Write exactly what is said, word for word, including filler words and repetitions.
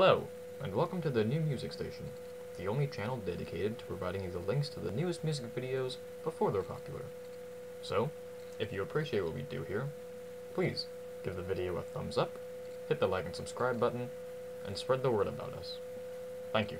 Hello, and welcome to the New Music Station, the only channel dedicated to providing you the links to the newest music videos before they're popular. So, if you appreciate what we do here, please give the video a thumbs up, hit the like and subscribe button, and spread the word about us. Thank you.